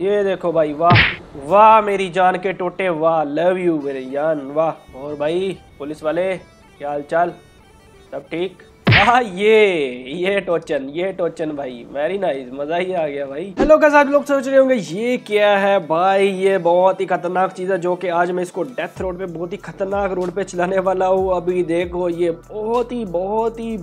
ये देखो भाई, वाह वाह मेरी जान के टोटे, वाह लव यू मेरी जान, वाह। और भाई पुलिस वाले क्या हाल चाल, सब ठीक? हाँ ये टोचन भाई, वेरी नाइस, मज़ा ही आ गया भाई। हेलो गाइस, आप लोग सोच रहे होंगे ये क्या है भाई, ये बहुत ही खतरनाक चीज़ है जो कि आज मैं इसको डेथ रोड पे, बहुत ही खतरनाक रोड पे चलाने वाला हूँ। अभी देखो ये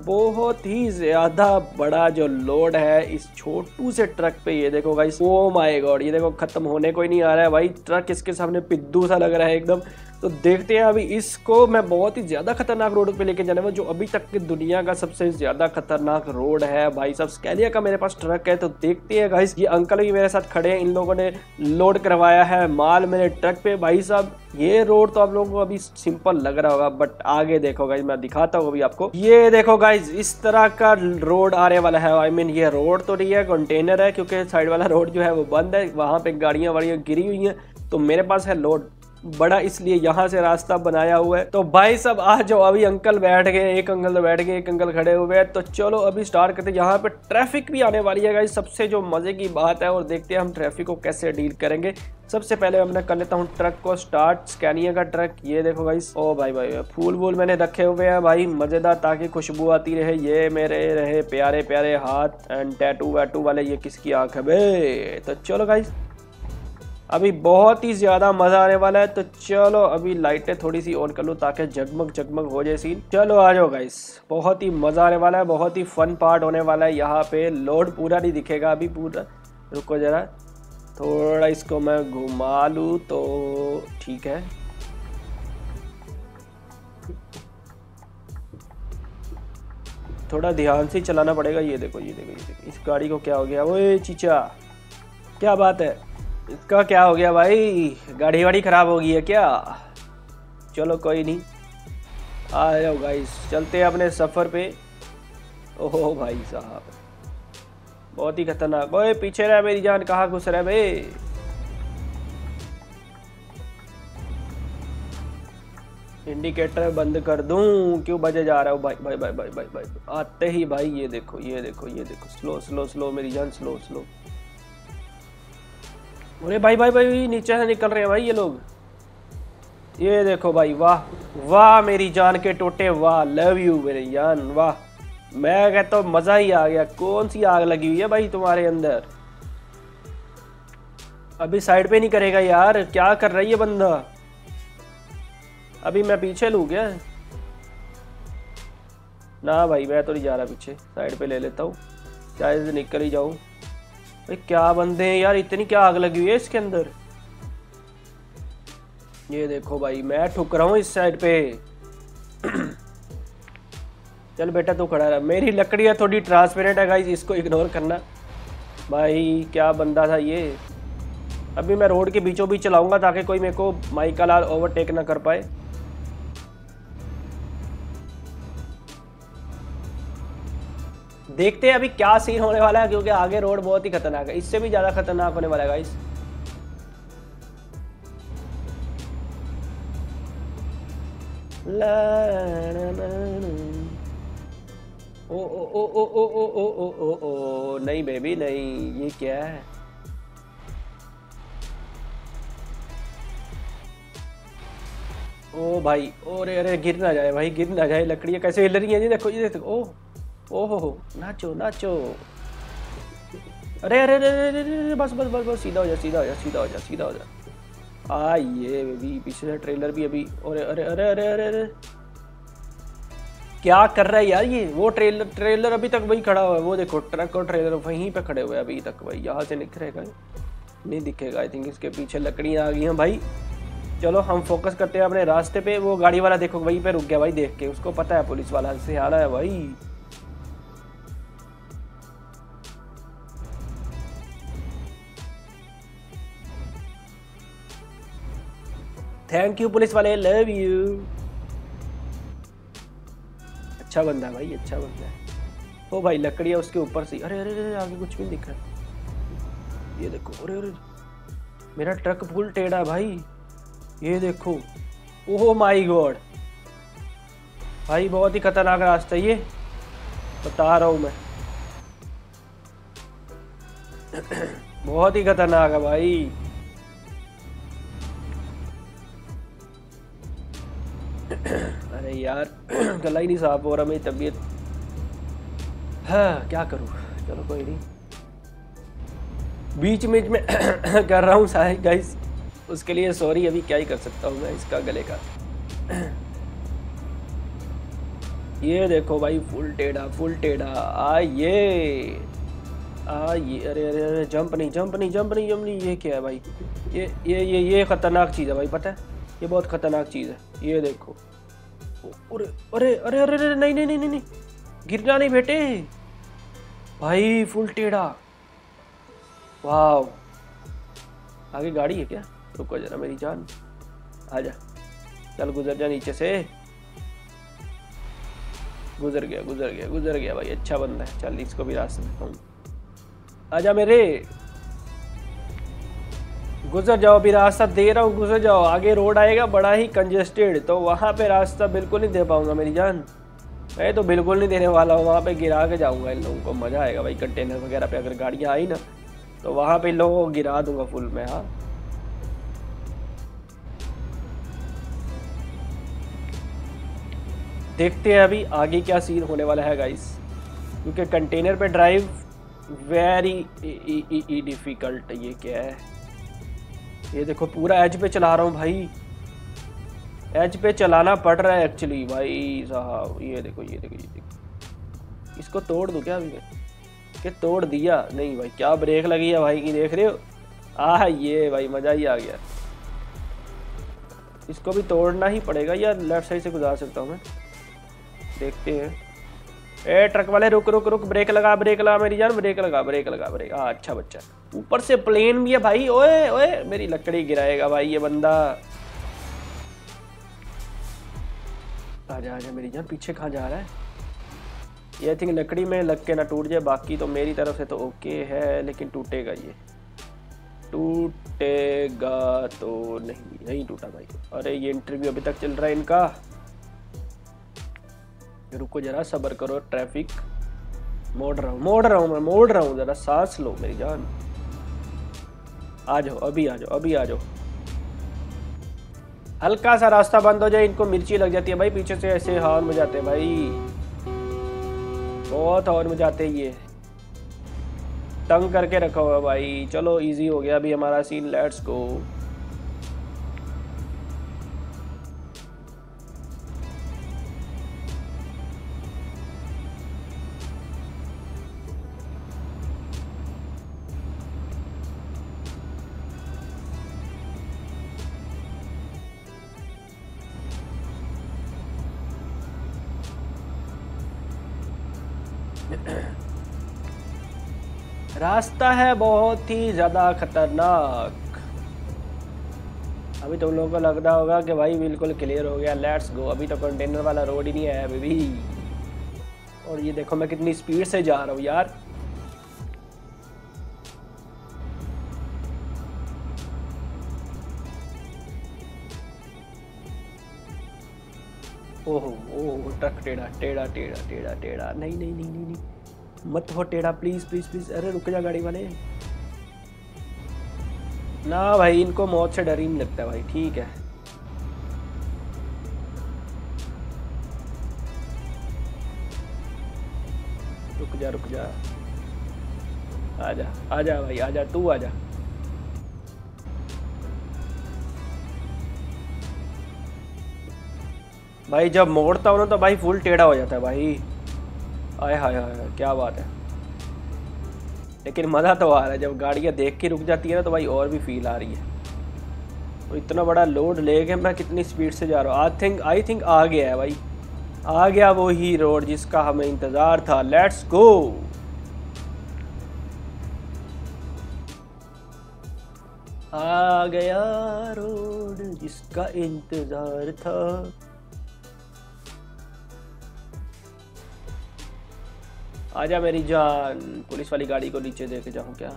बहुत ही ज़्यादा बड़ा जो लोड है इस छोटू से ट्रक पे, ये देखो गाइस, ओ माय गॉड, ये देखो खत्म होने को ही नहीं आ रहा है भाई। ट्रक इसके सामने पिद्दू सा लग रहा है एकदम। तो देखते हैं अभी इसको मैं बहुत ही ज़्यादा खतरनाक रोड पे लेके जाने वाला, जो अभी तक की दुनिया का सबसे ज़्यादा खतरनाक रोड है भाई साहब। स्कैनिया का मेरे पास ट्रक है, तो देखते हैं गाइस। ये अंकल भी मेरे साथ खड़े हैं, इन लोगों ने लोड करवाया है माल मेरे ट्रक पे भाई साहब। ये रोड तो आप लोगों को अभी सिंपल लग रहा होगा, बट आगे देखो गाइस, मैं दिखाता हूँ अभी आपको। ये देखो गाइस, इस तरह का रोड आने वाला है। I mean, ये रोड तो नहीं है, कंटेनर है, क्योंकि साइड वाला रोड जो है वो बंद है, वहाँ पे गाड़ियाँ वाड़ियाँ गिरी हुई हैं। तो मेरे पास है लोड बड़ा, इसलिए यहाँ से रास्ता बनाया हुआ है। तो भाई साहब आ जाओ, अभी अंकल बैठ गए, एक अंकल खड़े हुए हैं। तो चलो अभी स्टार्ट करते हैं। यहाँ पे ट्रैफिक भी आने वाली है गाइस, सबसे जो मजे की बात है, और देखते हैं हम ट्रैफिक को कैसे डील करेंगे। सबसे पहले मैं कर लेता हूँ ट्रक को स्टार्ट, स्कैनिया का ट्रक। ये देखो गाइस, ओ भाई फूल वूल मैंने रखे हुए हैं भाई मजेदार, ताकि खुशबू आती रहे। ये मेरे रहे प्यारे प्यारे हाथ एंड टैटू वैटू वाले, ये किसकी आँख है बे। तो चलो गाइस, अभी बहुत ही ज़्यादा मज़ा आने वाला है। तो चलो अभी लाइटें थोड़ी सी ऑन कर लूँ ताकि जगमग जगमग हो जाए सीन। चलो आ जाओ गाइस, बहुत ही मज़ा आने वाला है, बहुत ही फन पार्ट होने वाला है। यहाँ पे लोड पूरा नहीं दिखेगा अभी पूरा, रुको ज़रा थोड़ा इसको मैं घुमा लूँ तो ठीक है। थोड़ा ध्यान से चलाना पड़ेगा। ये देखो इस गाड़ी को क्या हो गया, ओए चीचा क्या बात है, इसका क्या हो गया भाई, गाड़ी वाड़ी ख़राब हो गई है क्या? चलो कोई नहीं, आ जाओ गाइस, चलते हैं अपने सफ़र पे। ओहो भाई साहब बहुत ही खतरनाक, ओए पीछे रह मेरी जान, कहाँ घुस रहा है बे। इंडिकेटर बंद कर दूं, क्यों बजे जा रहा हूँ भाई आते ही भाई। ये देखो स्लो मेरी जान, स्लो। अरे भाई नीचे से निकल रहे हैं भाई ये लोग। ये देखो भाई, वाह वाह मेरी जान के टोटे, वाह लव यू मेरी जान, वाह। मैं कहता हूँ मज़ा ही आ गया। कौन सी आग लगी हुई है भाई तुम्हारे अंदर, अभी साइड पे नहीं करेगा यार, क्या कर रही है बंदा। अभी मैं पीछे लूँ क्या? ना भाई मैं तो नहीं जा रहा पीछे, साइड पे ले लेता हूँ, चाहे से निकल ही जाऊँ। क्या बंदे हैं यार, इतनी क्या आग लगी हुई है इसके अंदर। ये देखो भाई मैं ठुक रहा हूँ इस साइड पे। चल बेटा तू खड़ा रहा, मेरी लकड़ियाँ थोड़ी ट्रांसपेरेंट है गाइस, इसको इग्नोर करना। भाई क्या बंदा था ये। अभी मैं रोड के बीचों बीच चलाऊंगा ताकि कोई मेरे को माइका लाल ओवरटेक ना कर पाए। देखते हैं अभी क्या सीन होने वाला है, क्योंकि आगे रोड बहुत ही खतरनाक है, इससे भी ज़्यादा खतरनाक होने वाला है गाइस। ओ ओ ओ ओ ओ ओ ओ ओ ओ ओ नहीं बेबी नहीं, ये क्या है। ओ भाई, अरे अरे गिर ना जाए भाई, गिर ना जाए, लकड़ियाँ कैसे हिल रही हैं। ये देखो ओ ओहो नाचो। अरे बस सीधा हो जा। आइए बेबी, पीछे से ट्रेलर भी अभी। अरे क्या कर रहा है यार ये। वो ट्रेलर अभी तक वही खड़ा हुआ है, वो देखो ट्रक और ट्रेलर वहीं पे खड़े हुए हैं अभी तक भाई। यहाँ से निकलेगा नहीं दिखेगा, आई थिंक इसके पीछे लकड़ियाँ आ गई हैं भाई। चलो हम फोकस करते हैं अपने रास्ते पे। वो गाड़ी वाला देखो वहीं पे रुक गया भाई, देख के उसको पता है पुलिस वाला से आ रहा है भाई। थैंक यू पुलिस वाले, लव यू। अच्छा बंदा है भाई, अच्छा बंदा है। ओ भाई लकड़ियाँ उसके ऊपर से। अरे आगे कुछ भी नहीं दिख रहा। ये देखो, अरे मेरा ट्रक फुल टेढ़ा भाई। ये देखो, ओह माय गॉड भाई, बहुत ही खतरनाक रास्ता है ये, बता रहा हूँ मैं। बहुत ही खतरनाक है भाई। अरे यार गला ही नहीं साफ हो रहा, मेरी तबीयत। हाँ क्या करूँ, चलो कोई नहीं, बीच बीच में कर रहा हूँ शायद गाइस, उसके लिए सॉरी। अभी क्या ही कर सकता हूँ मैं इसका गले का। ये देखो भाई फुल टेढ़ा, फुल टेढ़ा। आ ये अरे अरे अरे जंप नहीं। ये क्या है भाई, ये खतरनाक चीज़ है भाई, पता है ये बहुत खतरनाक चीज़ है। ये देखो, अरे अरे अरे अरे अरे नहीं, गिरना नहीं बेटे भाई, फुल टेढ़ा। वाह, आगे गाड़ी है क्या? रुको जरा मेरी जान, आजा चल, गुजर जा नीचे से। गुजर गया भाई, अच्छा बंदा है। चल इसको भी रास्ते दिखाऊँ, आजा मेरे, गुजर जाओ। अभी रास्ता दे रहा हूँ, गुजर जाओ। आगे रोड आएगा बड़ा ही कंजेस्टेड, तो वहाँ पे रास्ता बिल्कुल नहीं दे पाऊँगा मेरी जान। मैं तो बिल्कुल नहीं देने वाला हूँ, वहाँ पे गिरा के जाऊँगा इन लोगों को, मज़ा आएगा भाई। कंटेनर वगैरह पे अगर गाड़ियाँ आई ना तो वहाँ पे लोगों को गिरा दूंगा फुल में। हाँ देखते हैं अभी आगे क्या सीन होने वाला है गाइस, क्योंकि कंटेनर पे ड्राइव वेरी डिफिकल्ट। ये क्या है? ये देखो पूरा एज पे चला रहा हूँ भाई, एज पे चलाना पड़ रहा है एक्चुअली भाई साहब। ये देखो इसको तोड़ दूँ क्या अभी मैं? कि तोड़ दिया नहीं भाई, क्या ब्रेक लगी है भाई की, देख रहे हो? ये भाई मज़ा ही आ गया। इसको भी तोड़ना ही पड़ेगा या लेफ्ट साइड से गुजार सकता हूँ मैं? देखते हैं। ए ट्रक वाले रुक, ब्रेक लगा मेरी जान, ब्रेक लगा। हाँ अच्छा बच्चा, ऊपर से प्लेन भी है भाई। ओए मेरी लकड़ी गिराएगा भाई ये बंदा। आजा मेरी जान, पीछे कहाँ जा रहा है ये? आई थिंक लकड़ी में लग के ना टूट जाए, बाकी तो मेरी तरफ से तो ओके है, लेकिन टूटेगा ये, टूटेगा तो नहीं टूटा भाई। अरे ये इंटरव्यू अभी तक चल रहा है इनका, रुको जरा सब्र करो। ट्रैफिक मोड़ रहा हूँ, जरा सांस लो मेरी जान। आ जाओ अभी। हल्का सा रास्ता बंद हो जाए, इनको मिर्ची लग जाती है भाई। पीछे से ऐसे हॉर्न में जाते हैं भाई, बहुत हॉर्न में जाते हैं। ये तंग करके रखा हुआ भाई। चलो इजी हो गया अभी हमारा सीन, लेट्स गो। रास्ता है बहुत ही ज़्यादा खतरनाक। अभी तुम लोगों को लग रहा होगा कि भाई बिल्कुल क्लियर हो गया, लेट्स गो। अभी तो कंटेनर वाला रोड ही नहीं है अभी भी। और ये देखो मैं कितनी स्पीड से जा रहा हूँ यार। ओहो ट्रक टेढ़ा। नहीं मत हो टेढ़ा, प्लीज। अरे रुक जा गाड़ी वाले ना भाई, इनको मौत से डर ही नहीं लगता भाई। ठीक है रुक जा, आजा भाई, तू आजा। भाई जब मोड़ता हूँ ना तो भाई फुल टेढ़ा हो जाता है भाई। आय हाय हाय क्या बात है, लेकिन मज़ा तो आ रहा है। जब गाड़ियाँ देख के रुक जाती है ना तो भाई और भी फील आ रही है। और इतना बड़ा लोड ले के मैं कितनी स्पीड से जा रहा हूँ। आई थिंक आ गया है भाई, आ गया वो ही रोड जिसका हमें इंतज़ार था। Let's go. आ गया रोड जिसका इंतज़ार था। आजा मेरी जान, पुलिस वाली गाड़ी को नीचे दे के जाऊँ क्या?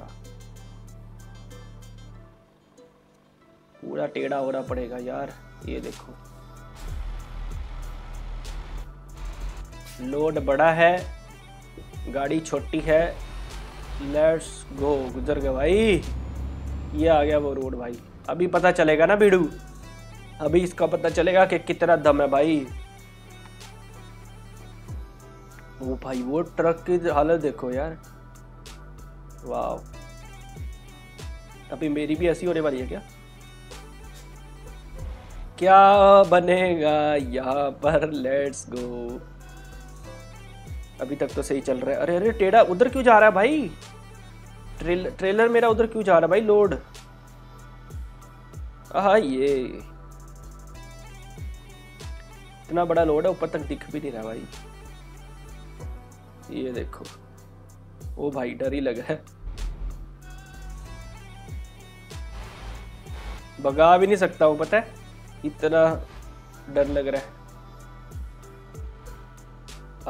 पूरा टेढ़ा होना पड़ेगा यार। ये देखो लोड बड़ा है, गाड़ी छोटी है, लेट्स गो। गुजर गया भाई, ये आ गया वो रोड भाई। अभी पता चलेगा ना भिड़ू, अभी इसका पता चलेगा कि कितना दम है भाई। वो भाई वो ट्रक की हालत देखो यार, वाह। अभी मेरी भी ऐसी होने वाली है क्या? क्या बनेगा यहाँ पर? Let's go. अभी तक तो सही चल रहा है। अरे अरे टेढ़ा उधर क्यों जा रहा है भाई? ट्रेलर मेरा उधर क्यों जा रहा है भाई? लोड आहा, ये इतना बड़ा लोड है, ऊपर तक दिख भी नहीं रहा भाई। ये देखो, ओ भाई डर ही लगा है, भगा भी नहीं सकता हूँ, पता है इतना डर लग रहा है।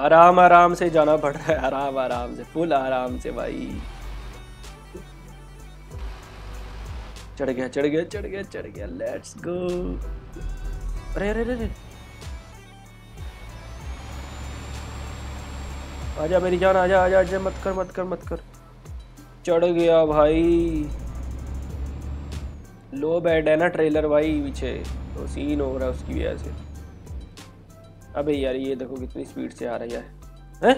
आराम आराम से जाना पड़ रहा है, आराम आराम से, फुल आराम से भाई। चढ़ गया चढ़ गया चढ़ गया चढ़ गया, लेट्स गो। अरे अरे अरे आजा मेरी जान, आजा आजा आजा, मत कर मत कर मत कर। चढ़ गया भाई। लो बेड है ना ट्रेलर भाई पीछे, तो सीन हो रहा है उसकी वजह से। अबे यार ये देखो कितनी स्पीड से आ रहा है, हैं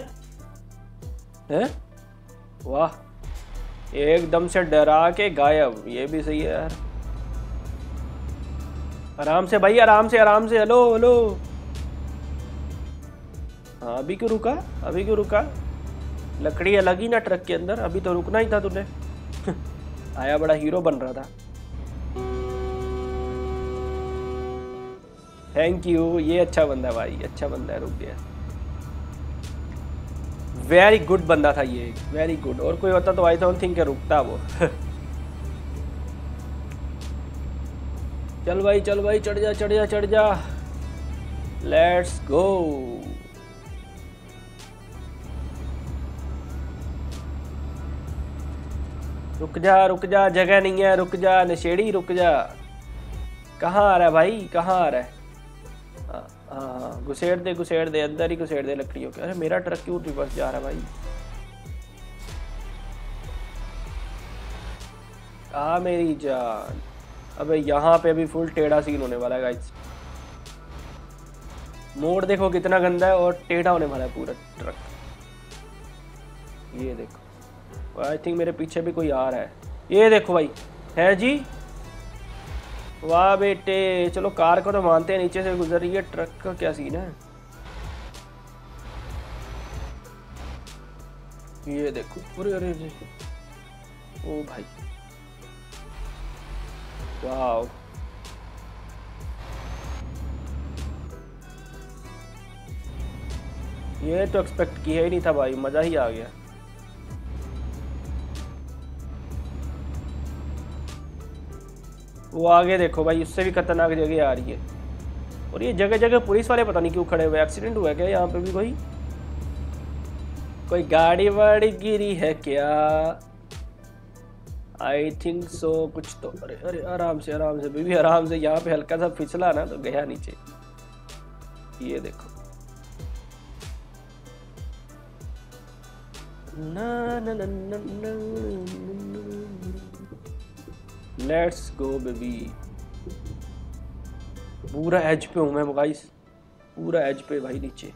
हैं, वाह। एकदम से डरा के गायब, ये भी सही है यार। आराम से भाई, आराम से आराम से। हेलो हेलो, हाँ अभी क्यों रुका, अभी क्यों रुका? लकड़ी अलग ही ना ट्रक के अंदर, अभी तो रुकना ही था तूने। आया बड़ा हीरो बन रहा था। थैंक यू, ये अच्छा बंदा है भाई, अच्छा बंदा है, रुक गया। वेरी गुड बंदा था ये, वेरी गुड। और कोई होता तो आई डोंट थिंक रुकता वो। चल भाई चल भाई, चढ़ जा चढ़ जा चढ़ जा, लेट्स गो। रुक जा जगह नहीं है, रुक जा नशेड़ी रुक जा। कहाँ आ रहा है भाई, कहाँ आ रहा है? हाँ घुसेड़ दे अंदर ही, घुसेड़ दे लकड़ियों के। अरे मेरा ट्रक क्यों रिवर्स जा रहा है भाई? आ मेरी जान। अबे यहाँ पे अभी फुल टेढ़ा सीन होने वाला है गाइस। मोड़ देखो कितना गंदा है, और टेढ़ा होने वाला है पूरा ट्रक। ये देखो, आई थिंक मेरे पीछे भी कोई आ रहा है। ये देखो भाई, है जी, वाह बेटे। चलो कार को तो मानते हैं, नीचे से गुजर रही है। ट्रक का क्या सीन है? ये देखो, अरे अरे ओ भाई, वाह। ये तो एक्सपेक्ट किया ही नहीं था भाई, मजा ही आ गया। वो आगे देखो भाई, उससे भी खतरनाक जगह आ रही है। और ये जगह जगह पुलिस वाले पता नहीं क्यों खड़े हुए। एक्सीडेंट हुआ क्या यहाँ पे भी? कोई गाड़ी वाड़ी गिरी है क्या? आई थिंक सो कुछ तो। अरे अरे आराम से बीबी, आराम से। यहाँ पे हल्का सा फिसला ना तो गया नीचे। ये देखो ना ना ना ना ना। Let's go baby. पूरा एज पे हूँ मैं गाइस, पूरा एज पे भाई नीचे।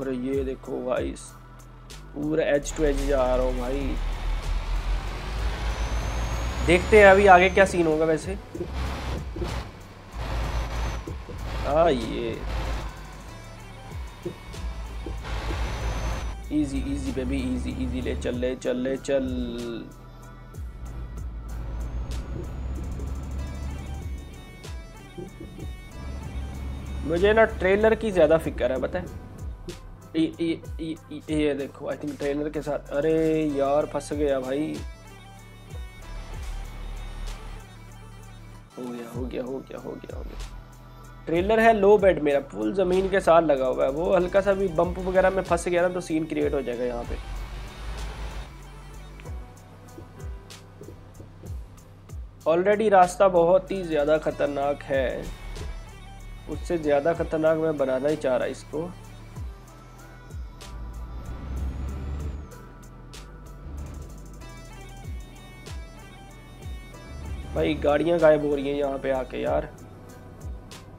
और ये देखो गाइस, पूरा एज टू एज जा रहा हूँ भाई। देखते हैं अभी आगे क्या सीन होगा। वैसे हाँ, ये easy easy baby, easy easy, ले चल ले चल ले चल। मुझे ना ट्रेलर की ज़्यादा फिक्र है, बताए। ये देखो, आई थिंक ट्रेलर के साथ। अरे यार फंस गया भाई। हो गया हो गया हो गया हो गया हो गया। ट्रेलर है लो बेड मेरा, फुल ज़मीन के साथ लगा हुआ है। वो हल्का सा भी बम्प वगैरह में फंस गया ना तो सीन क्रिएट हो जाएगा यहाँ पे। ऑलरेडी रास्ता बहुत ही ज़्यादा ख़तरनाक है, उससे ज़्यादा खतरनाक मैं बनाना ही चाह रहा इसको। भाई गाड़ियाँ गायब हो रही हैं यहाँ पे आके यार,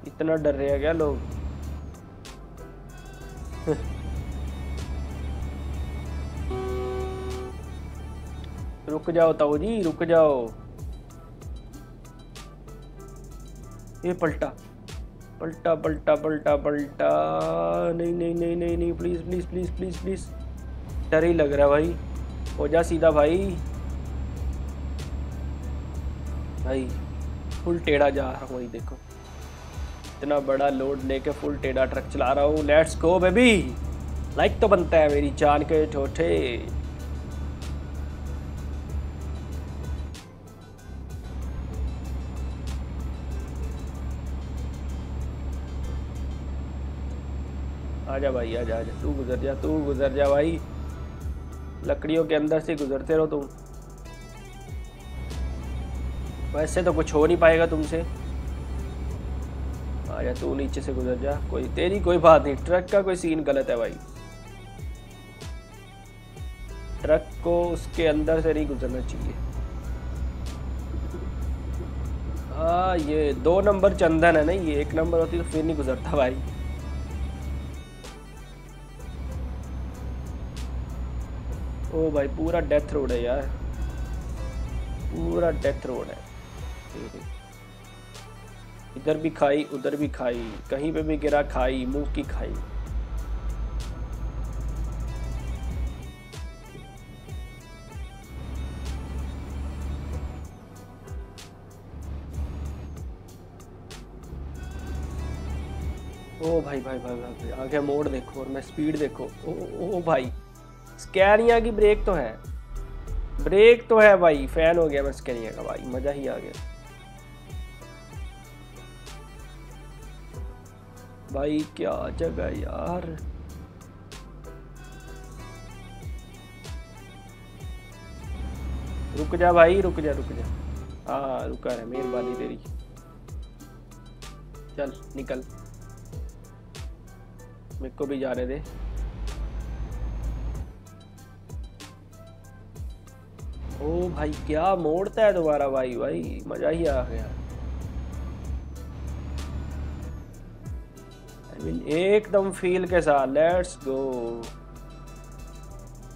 इतना डर रहे हैं क्या लोग। रुक जाओ ताऊ जी, रुक जाओ। ये पलटा पलटा पलटा पलटा पलटा, नहीं नहीं नहीं नहीं नहीं, please please please please please, डर ही लग रहा भाई। हो जा सीधा भाई, भाई फुल टेढ़ा जा रहा हूँ, वही देखो इतना बड़ा लोड लेके फुल टेढ़ा ट्रक चला रहा हूँ। लेट्स गो बेबी, लाइक तो बनता है मेरी जान के ठोठे। आजा भाई आजा आजा, तू गुजर जा, तू गुजर जा भाई, लकड़ियों के अंदर से गुजरते रहो तुम, वैसे तो कुछ हो नहीं पाएगा तुमसे। आजा तू नीचे से गुजर जा, कोई तेरी कोई बात नहीं। ट्रक का कोई सीन गलत है भाई, ट्रक को उसके अंदर से नहीं गुजरना चाहिए। हाँ ये 2 नंबर चंदन है ना, ये 1 नंबर होती तो फिर नहीं गुजरता भाई। ओ भाई पूरा डेथ रोड है यार, पूरा डेथ रोड है, इधर भी खाई उधर भी खाई, कहीं पे भी गिरा खाई, मुंह की खाई। ओ भाई भाई भाई भाई, आगे मोड़ देखो और मैं स्पीड देखो। ओ भाई स्कैनिया की ब्रेक तो है, ब्रेक तो है भाई, फैन हो गया मैं स्कैनिया का भाई, मजा ही आ गया भाई। क्या जगह यार, रुक जा भाई, रुक जा रुक जा। हाँ रुका है, मेहरबानी तेरी, चल निकल, मेरे को भी जाने दे। ओ भाई क्या मोड़ता है दोबारा भाई, भाई मजा ही आ गया। I mean, एकदम फील के साथ। लेट्स गो,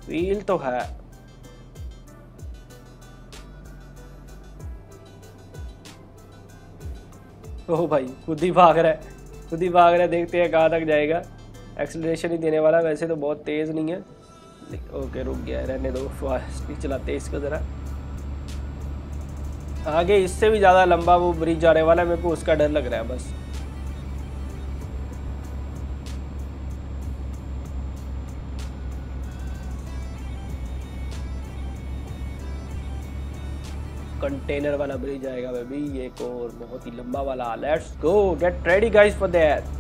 फील तो है। ओ भाई खुद ही भाग रहा है, खुद ही भाग रहा है, देखते हैं कहाँ तक जाएगा। एक्सेलरेशन ही देने वाला, वैसे तो बहुत तेज नहीं है। ओके रुक गया, रहने दो, फास्ट चलाते इसको ज़रा। आगे इससे भी ज़्यादा लंबा वो ब्रिज जाने वाला है, मेरे को उसका डर लग रहा है बस। कंटेनर वाला ब्रिज आएगा बेबी, एक और बहुत ही लंबा वाला। Let's go, get ready guys for that.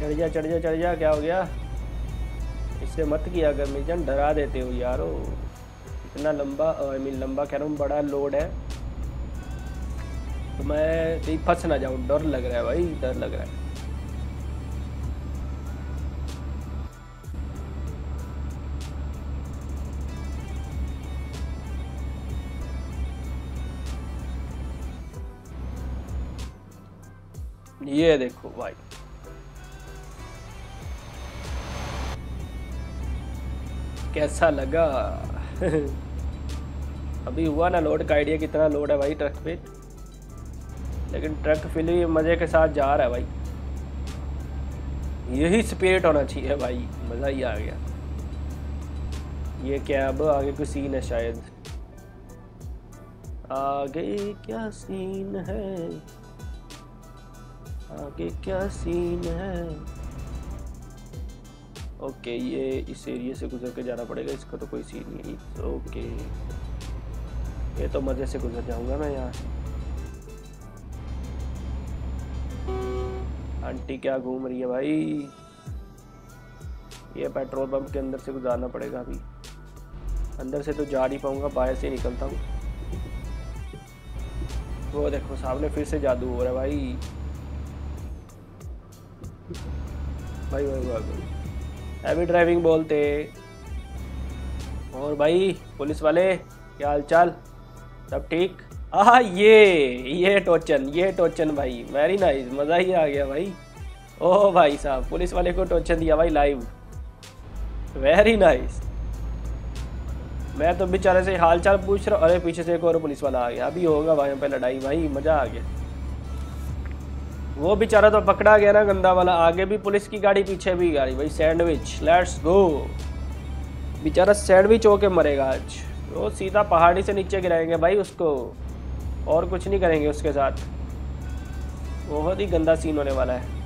चढ़ जा चढ़ जा चढ़ जा, क्या हो गया, इससे मत किया अगर मिजन, डरा देते हो यारो। इतना लंबा, आई मीन लंबा कह रहा हूँ, बड़ा लोड है तो मैं कहीं फंस ना जाऊँ, डर लग रहा है भाई, डर लग रहा है। ये देखो भाई, कैसा लगा। अभी हुआ ना लोड का आइडिया, कितना लोड है भाई ट्रक पे, लेकिन ट्रक फिर भी मज़े के साथ जा रहा है भाई, यही स्पिरिट होना चाहिए भाई, मज़ा ही आ गया। ये क्या, अब आगे कोई सीन है शायद, आगे क्या सीन है, आगे क्या सीन है। ओके ये इस एरिया से गुजर के जाना पड़ेगा, इसका तो कोई सीन नहीं। ओके ये तो मज़े से गुजर जाऊंगा मैं यहाँ। आंटी क्या घूम रही है भाई, ये पेट्रोल पंप के अंदर से गुजारना पड़ेगा। अभी अंदर से तो जा नहीं पाऊँगा, बाहर से निकलता हूँ। वो देखो सामने फिर से जादू हो रहा है भाई भाई भाई भाई हैवी ड्राइविंग बोलते। और भाई पुलिस वाले क्या हालचाल, सब ठीक? आहा ये टोचन भाई, वेरी नाइस, मज़ा ही आ गया भाई। ओह भाई साहब पुलिस वाले को टोचन दिया भाई लाइव, वेरी नाइस। मैं तो बेचारे से हाल चाल पूछ रहा हूँ, अरे पीछे से एक और पुलिस वाला आ गया। अभी होगा भाई पे लड़ाई भाई, मज़ा आ गया। वो बेचारा तो पकड़ा गया ना गंदा वाला, आगे भी पुलिस की गाड़ी पीछे भी गाड़ी भाई। सैंडविच लेट्स गो, बेचारा सैंडविच होके मरेगा आज। वो सीधा पहाड़ी से नीचे गिराएंगे भाई उसको, और कुछ नहीं करेंगे उसके साथ। बहुत ही गंदा सीन होने वाला है।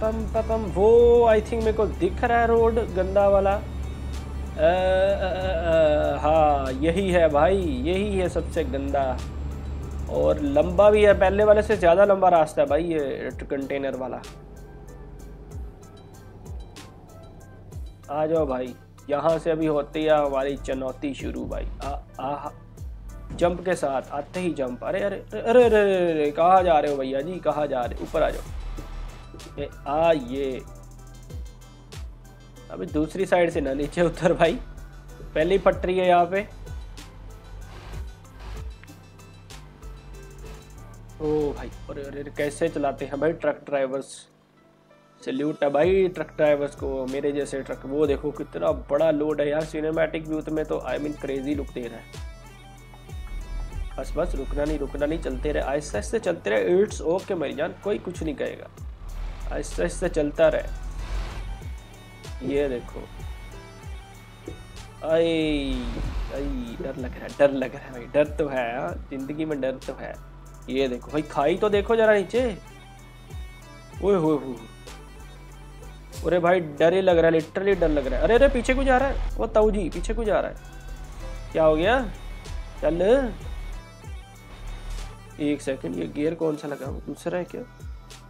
पम पम पम वो आई थिंक मेरे को दिख रहा है रोड गंदा वाला। हाँ यही है भाई, यही है सबसे गंदा और लंबा भी है। पहले वाले से ज़्यादा लंबा रास्ता है भाई ये कंटेनर वाला। आ जाओ भाई, यहाँ से अभी होती है हमारी चुनौती शुरू भाई। आ जंप के साथ आते ही जंप। अरे अरे अरे अरे कहाँ जा रहे हो भैया जी, कहाँ जा रहे हो? ऊपर आ जाओ। ये अभी दूसरी साइड से ना नीचे उतर भाई, पहली पटरी है यहाँ पे। ओ भाई अरे अरे कैसे चलाते हैं भाई ट्रक ड्राइवर्स, सैल्यूट है भाई ट्रक ड्राइवर्स को, मेरे जैसे ट्रक। वो देखो कितना बड़ा लोड है यार, सिनेमैटिक व्यू में तो आई मीन क्रेजी लुक दे रहा है। बस बस रुकना नहीं, चलते रहे, आहिस्ते आहिस्ते चलते रहे। इट्स ओके मेरी जान, कोई कुछ नहीं कहेगा, आहिस्ते आहिस्ते चलता रहे। ये देखो आई आई डर लग रहा है भाई, डर तो है जिंदगी में, डर तो है। ये देखो भाई खाई तो देखो जरा नीचे। ओए हो अरे भाई डर ही लग रहा है, लिटरली डर लग रहा है। अरे अरे पीछे को जा रहा है वो ताऊ जी, पीछे को जा रहा है, क्या हो गया? चल एक सेकंड, ये गियर कौन सा लगा? दूसरा है क्या?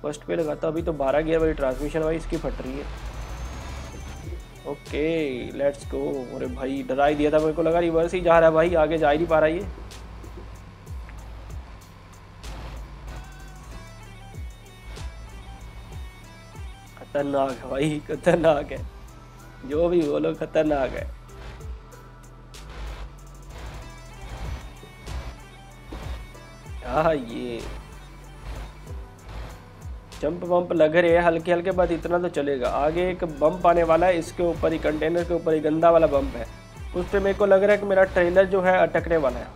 फर्स्ट पे लगा था, अभी तो 12 गियर वाली ट्रांसमिशन वाली इसकी फट रही है। Okay let's go. अरे भाई डरा ही दिया था, मेरे को लगा रिवर्स ही जा रहा है भाई, आगे जा ही नहीं पा रहा। ये खतरनाक है भाई, खतरनाक है, जो भी बोलो खतरनाक है। ये जंप बम्प लग रहे हैं हल्के हल्के, बाद इतना तो चलेगा। आगे एक बम्प आने वाला है, इसके ऊपर ही कंटेनर के ऊपर ही गंदा वाला बम्प है, उस पर मेरे को लग रहा है कि मेरा ट्रेलर जो है अटकने वाला है।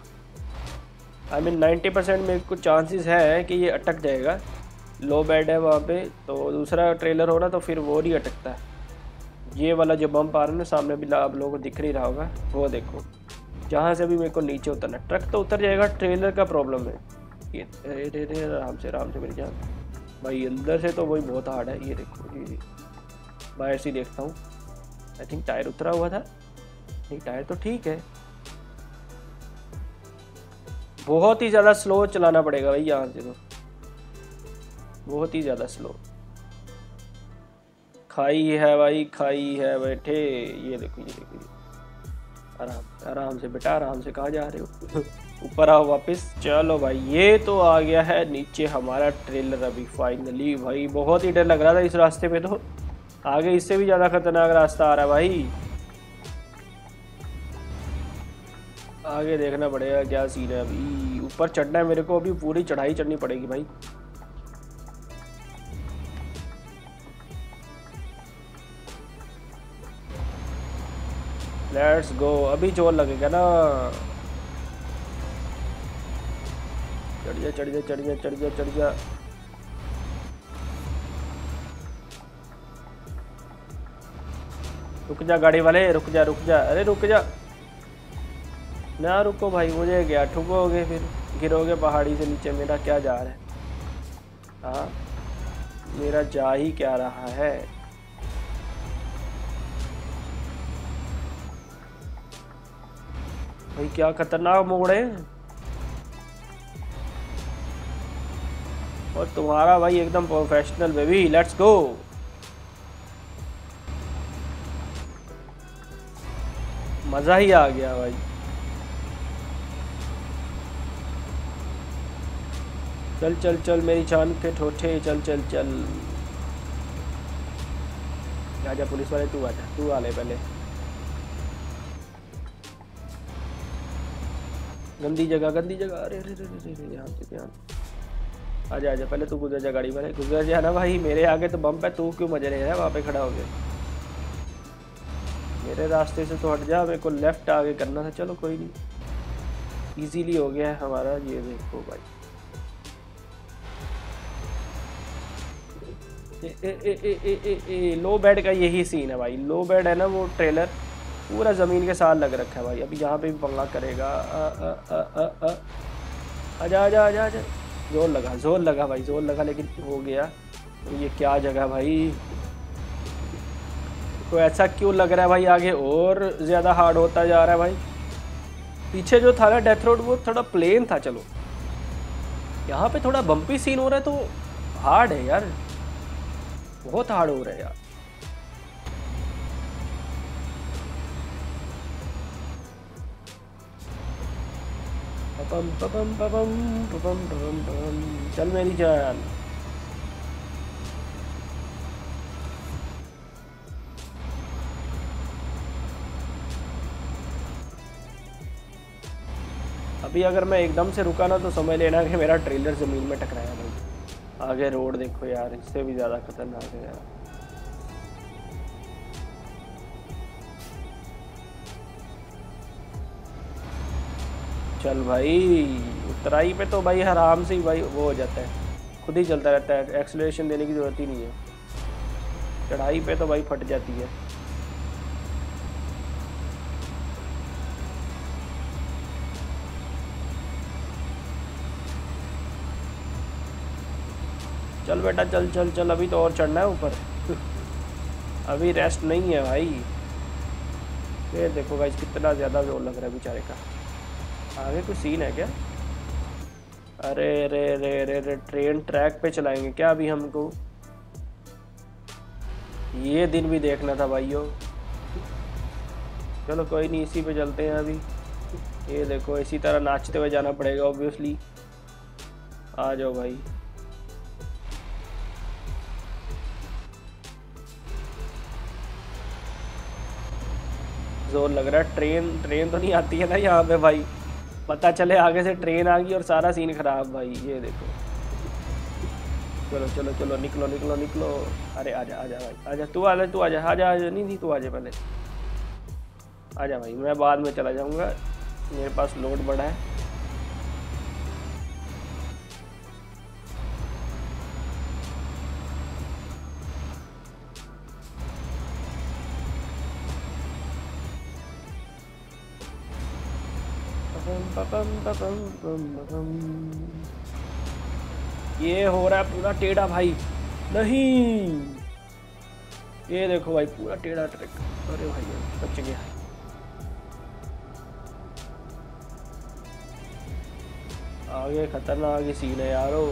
आई मीन 90% मेरे को चांसेस है कि ये अटक जाएगा। लो बेड है वहाँ पे, तो दूसरा ट्रेलर हो ना तो फिर वो नहीं अटकता है। ये वाला जो बम्प आ रहा है ना सामने, भी आप लोगों को दिख नहीं रहा होगा, वो देखो जहाँ से भी मेरे को नीचे उतरना। ट्रक तो उतर जाएगा, ट्रेलर का प्रॉब्लम है। ये आराम से मिल जाए भाई, अंदर से तो वही बहुत हार्ड है। ये देखो जी, बाहर से देखता हूँ। आई थिंक टायर उतरा हुआ था, नहीं टायर तो ठीक है। बहुत ही ज़्यादा स्लो चलाना पड़ेगा भाई यहाँ से, तो बहुत ही ज़्यादा स्लो। खाई है भाई, खाई है बैठे। ये देखो आराम से बेटा, आराम से, कहाँ जा रहे हो? ऊपर आओ वापस। चलो भाई ये तो आ गया है नीचे हमारा ट्रेलर अभी फाइनली। भाई बहुत ही डर लग रहा था इस रास्ते पे, तो आगे इससे भी ज़्यादा खतरनाक रास्ता आ रहा है भाई। आगे देखना पड़ेगा क्या सीन है। अभी ऊपर चढ़ना है मेरे को, अभी पूरी चढ़ाई चढ़नी पड़ेगी भाई। लेट्स गो, अभी जोर लगेगा ना। चढ़ जा। रुक जा गाड़ी वाले, रुक जा। अरे रुक जा ना, रुको भाई, मुझे गया ठुकोगे, फिर गिरोगे पहाड़ी से नीचे। मेरा क्या जा रहा है? हाँ मेरा जा ही क्या रहा है। भाई क्या खतरनाक मोड़ है, और तुम्हारा भाई एकदम प्रोफेशनल बेबी, लेट्स गो। मजा ही आ गया भाई। चल चल चल मेरी चांद के ठोठे, चल चल चल। आजा पुलिस वाले, तू आजा, तू आ ले पहले। गंदी जगह गंदी जगह, अरे अरे अरे यहाँ से ध्यान। आजा आजा पहले तू गुजर जा, गाड़ी वाले गुजर जा ना भाई, मेरे आगे तो बम्प है, तू क्यों मजे ले रहा है वहाँ पे खड़ा हो गया। मेरे रास्ते से तो हट जा, मेरे को लेफ्ट आगे करना था। चलो कोई नहीं, इजीली हो गया है हमारा। ये देखो भाई, ए ए ए ए ए ए ए लो बेड का यही सीन है भाई। लो बेड है ना, वो ट्रेलर पूरा ज़मीन के साथ लग रखा है भाई। अभी यहाँ पे भी पंगा करेगा। आजा आजा आजा आजा, जोर लगा जोर लगा भाई, जोर लगा, लेकिन हो गया। ये क्या जगह भाई, तो ऐसा क्यों लग रहा है भाई, आगे और ज़्यादा हार्ड होता जा रहा है भाई। पीछे जो था ना डेथ रोड, वो थोड़ा प्लेन था। चलो यहाँ पे थोड़ा बम्पी सीन हो रहा है, तो हार्ड है यार, बहुत हार्ड हो रहा है यार। पपम पपम पपम पपम पपम पपम, चल मेरी जान। अभी अगर मैं एकदम से रुका ना, तो समझ लेना कि मेरा ट्रेलर जमीन में टकराया भाई। आगे रोड देखो यार, इससे भी ज़्यादा खतरनाक है यार। चल भाई, उतराई पे तो भाई आराम से ही भाई वो हो जाता है, खुद ही चलता रहता है, एक्सेलरेशन देने की ज़रूरत ही नहीं है। चढ़ाई पे तो भाई फट जाती है। चल बेटा चल चल चल, अभी तो और चढ़ना है ऊपर। अभी रेस्ट नहीं है भाई। ये देखो गाइस, कितना ज़्यादा जोर लग रहा है बेचारे का। आगे कुछ सीन है क्या? अरे अरे अरे अरे अरे, ट्रेन ट्रैक पे चलाएंगे क्या अभी हमको? ये दिन भी देखना था भाइयों। चलो कोई नहीं, इसी पे चलते हैं अभी। ये देखो, इसी तरह नाचते हुए जाना पड़ेगा ऑब्वियसली। आ जाओ भाई। जोर लग रहा है। ट्रेन ट्रेन तो नहीं आती है ना यहाँ पे भाई, पता चले आगे से ट्रेन आ गई और सारा सीन खराब भाई। ये देखो, चलो चलो चलो, निकलो निकलो निकलो। अरे आजा आजा भाई, आजा तू आजा, तू आजा आजा आजा, नहीं तू आजा पहले, आजा भाई। मैं बाद में चला जाऊँगा, मेरे पास लोड बड़ा है। ये हो रहा है पूरा टेढ़ा भाई, नहीं ये देखो भाई पूरा टेढ़ा ट्रैक। अरे भाई बच गया। आगे खतरनाक ही सीन है यारो।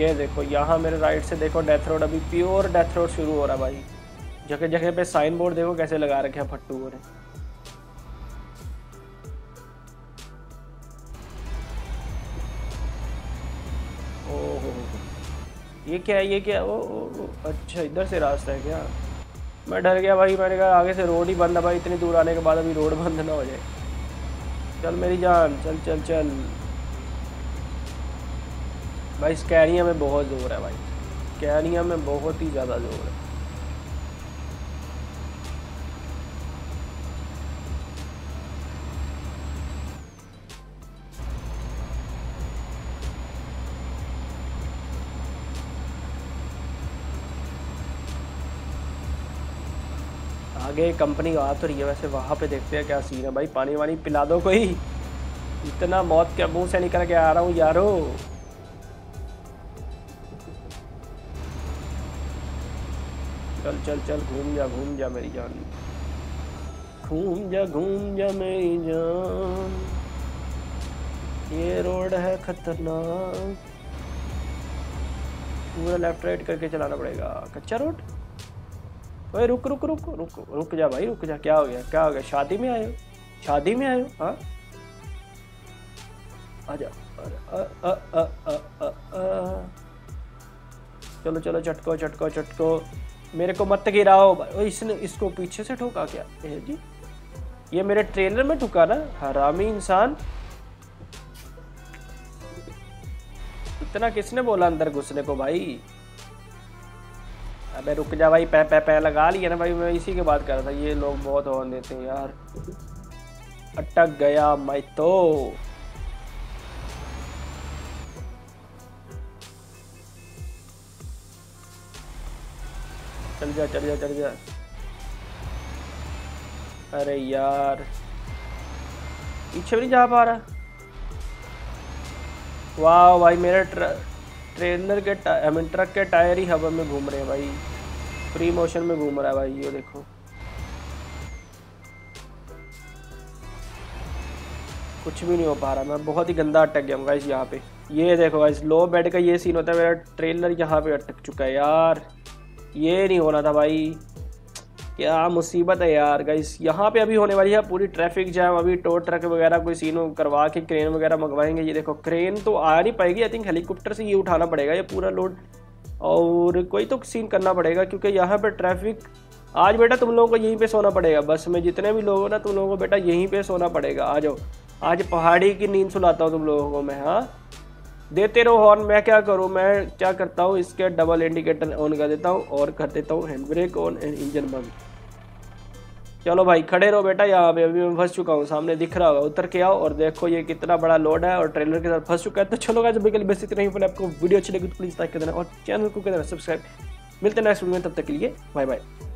ये देखो यहाँ मेरे राइट से देखो डेथ रोड, अभी प्योर डेथ रोड शुरू हो रहा भाई। जगह जगह पे साइन बोर्ड देखो कैसे लगा रखे हैं फट्टू ने। ओहो ये क्या है, ये क्या है? ओ अच्छा, इधर से रास्ता है क्या? मैं डर गया भाई, मैंने कहा आगे से रोड ही बंद है भाई, इतनी दूर आने के बाद अभी रोड बंद ना हो जाए। चल मेरी जान, चल चल चल भाई। स्कैनिया में बहुत जोर है भाई, स्कैनिया में बहुत ही ज़्यादा जोर है। आगे कंपनी आ तो रही है वैसे, वहाँ पे देखते हैं क्या सीन है भाई। पानी वानी पिला दो कोई। इतना मौत के मुंह से निकल के आ रहा हूँ यारो। चल चल चल घूम जा मेरी जान, घूम जा मेरी जान। ये रोड है खतरनाक, पूरा लेफ्ट राइट करके चलाना पड़ेगा। कच्चा रोड। ओए रुक रुक रुक रुक रुक जा भाई, रुक जा। क्या हो गया, क्या हो गया? शादी में आए हो, शादी में आए हो? हाँ आ जा। चलो चलो चटको चटको चटको, मेरे को मत गिराओ। इसने इसको पीछे से ठोका क्या जी? ये मेरे ट्रेलर में ठुका ना, हरामी इंसान। इतना किसने बोला अंदर घुसने को भाई? अबे रुक जा भाई, पै पै पै लगा लिया ना भाई, मैं इसी की बात कर रहा था। ये लोग बहुत हॉर्न देते हैं यार। अटक गया मैं तो। चल जा चल जा चल जा। अरे यार पीछे भी नहीं जा पा रहा। वाह भाई, मेरे ट्रेलर के आई मीन ट्रक के टायर ही हवा में घूम रहे हैं भाई, फ्री मोशन में घूम रहा है भाई। ये देखो कुछ भी नहीं हो पा रहा। मैं बहुत ही गंदा अटक गया हूँ गाइस यहाँ पे। ये देखो गाइस, लो बेड का ये सीन होता है। मेरा ट्रेलर यहाँ पे अटक चुका है यार, ये नहीं होना था भाई। क्या मुसीबत है यार गाइस। यहाँ पे अभी होने वाली है पूरी ट्रैफिक जैम। अभी टो ट्रक वगैरह कोई सीन करवा के क्रेन वगैरह मंगवाएंगे। ये देखो क्रेन तो आ नहीं पाएगी, आई थिंक हेलीकॉप्टर से ये उठाना पड़ेगा ये पूरा लोड। और कोई तो सीन करना पड़ेगा क्योंकि यहाँ पे ट्रैफिक। आज बेटा तुम लोगों को यहीं पे सोना पड़ेगा, बस में जितने भी लोग हो ना तुम लोगों को बेटा यहीं पर सोना पड़ेगा। आ जाओ, आज पहाड़ी की नींद सुलाता हूँ तुम लोगों को मैं। हाँ देते रहो हॉर्न, मैं क्या करूँ। मैं क्या करता हूँ, इसके डबल इंडिकेटर ऑन कर देता हूँ और कर देता हूँ hand brake on and engine बंद। चलो भाई खड़े रहो बेटा यहाँ पे। अभी मैं फंस चुका हूँ, सामने दिख रहा होगा, उतर के आओ। और देखो ये कितना बड़ा लोड है और ट्रेलर के साथ फंस चुका है। तो चलो गाइस, अभी के लिए बस इतना ही। फिर आपको वीडियो अच्छी लगी तो प्लीज़ लाइक कर देना और चैनल को कर देना सब्सक्राइब। मिलते हैं नेक्स्ट वीडियो में, तब तक के लिए बाय बाय।